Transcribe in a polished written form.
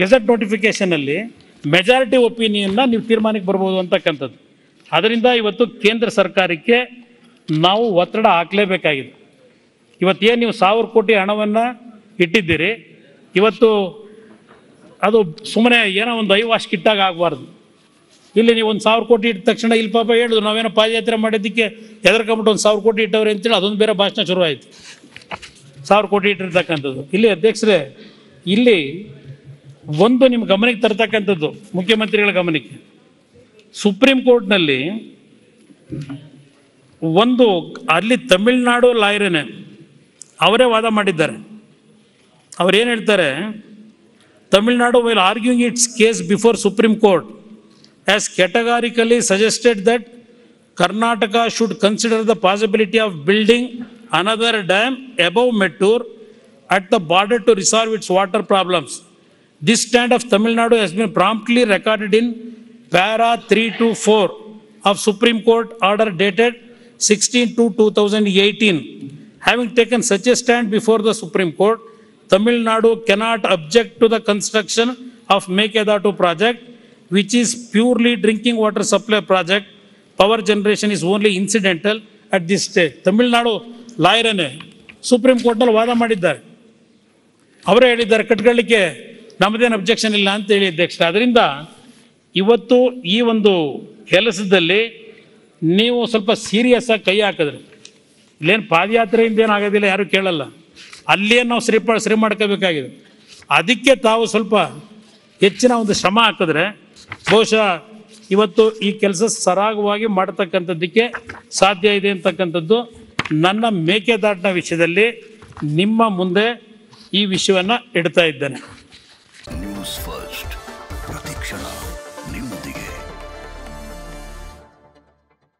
Gazette notification ಅಲ್ಲಿ majority opinion ನೀವು ತೀರ್ಮಾನಕ್ಕೆ ಬರಬಹುದು ಅಂತಕ್ಕಂಥದ್ದು. ಅದರಿಂದ ಇವತ್ತು ಕೇಂದ್ರ ಸರ್ಕಾರಕ್ಕೆ ನಾವು ಒತ್ತಡ ಹಾಕಲೇಬೇಕಾಗಿದೆ. ಇವತ್ತೇನು ನೀವು 1000 ಕೋಟಿ ಹಣವನ್ನು ಇಟ್ಟಿದ್ದೀರಿ, ಇವತ್ತು ಅದು ಸುಮ್ಮನೆ ಏನೋ ಒಂದು ಐವಾಶ್ ಕಿಟ್ಟಾಗ ಆಗಬಾರ್ದು. ಇಲ್ಲಿ ನೀವು 1000 ಕೋಟಿ ಇಟ್ಟ ತಕ್ಷಣ ಇಲ್ಲಿ ಪಾಪ ಹೇಳಿದ್ರು ನಾವೇನೋ ಪಾದಯಾತ್ರೆ ಮಾಡಿದ್ದಕ್ಕೆ ಎದರ್ಕೊಂಬಿಟ್ಟು 1000 ಕೋಟಿ ಇಟ್ಟವ್ರೆ ಅಂತೇಳಿ ಅದೊಂದು ಬೇರೆ ಭಾಷಣ ಶುರುವಾಯಿತು. 1000 ಕೋಟಿ ಇಟ್ಟಿರ್ತಕ್ಕಂಥದ್ದು ಇಲ್ಲಿ ಅಧ್ಯಕ್ಷರೇ, ಇಲ್ಲಿ ಒಂದು ನಿಮ್ಮ ಗಮನಕ್ಕೆ ತರ್ತಕ್ಕಂಥದ್ದು, ಮುಖ್ಯಮಂತ್ರಿಗಳ ಗಮನಕ್ಕೆ, ಸುಪ್ರೀಂ ಕೋರ್ಟ್ನಲ್ಲಿ ಒಂದು ಅಲ್ಲಿ ತಮಿಳ್ನಾಡು ಲಾಯರೇನೆ ಅವರೇ ವಾದ ಮಾಡಿದ್ದಾರೆ. ಅವರೇನು ಹೇಳ್ತಾರೆ, Tamil Nadu while arguing its case before Supreme Court has categorically suggested that Karnataka should consider the possibility of building another dam above Mettur at the border to resolve its water problems. This stand of Tamil Nadu has been promptly recorded in para 324 of Supreme Court order dated 16/2/2018. Having taken such a stand before the Supreme Court, Tamil Nadu cannot object to the construction of Mekedatu project, which is purely drinking water supply project. Power generation is only incidental at this stage. Tamil Nadu ಲಾಯರನ್ನೇ Supreme ಕೋರ್ಟ್ನಲ್ಲಿ ವಾದ ಮಾಡಿದ್ದಾರೆ. ಅವರೇ ಹೇಳಿದ್ದಾರೆ ಕಟ್ಕೊಳ್ಳಿಕ್ಕೆ ನಮ್ಮದೇನು objection ಇಲ್ಲ ಅಂತ ಹೇಳಿ ಅಧ್ಯಕ್ಷ. ಅದರಿಂದ ಇವತ್ತು ಈ ಒಂದು ಕೆಲಸದಲ್ಲಿ ನೀವು ಸ್ವಲ್ಪ ಸೀರಿಯಸ್ ಆಗಿ ಕೈ ಹಾಕಿದ್ರಿ. ಇಲ್ಲೇನು ಪಾದಯಾತ್ರೆಯಿಂದ ಏನು ಆಗೋದಿಲ್ಲ, ಯಾರೂ ಕೇಳಲ್ಲ, ಅಲ್ಲೇ ನಾವು ಸರಿ ಮಾಡ್ಕೋಬೇಕಾಗಿದೆ. ಅದಕ್ಕೆ ತಾವು ಸ್ವಲ್ಪ ಹೆಚ್ಚಿನ ಒಂದು ಶ್ರಮ ಹಾಕಿದ್ರೆ ಬಹುಶಃ ಇವತ್ತು ಈ ಕೆಲಸ ಸರಾಗವಾಗಿ ಮಾಡತಕ್ಕಂಥದ್ದಕ್ಕೆ ಸಾಧ್ಯ ಇದೆ ಅಂತಕ್ಕಂಥದ್ದು. ನನ್ನ ಮೇಕೆದಾಟಿನ ವಿಷಯದಲ್ಲಿ ನಿಮ್ಮ ಮುಂದೆ ಈ ವಿಷಯವನ್ನು ಇಡ್ತಾ ಇದ್ದೇನೆ. ನ್ಯೂಸ್ ಫಸ್ಟ್ ಪ್ರತಿಕ್ಷಣ ನಿಮ್ಮೊಂದಿಗೆ.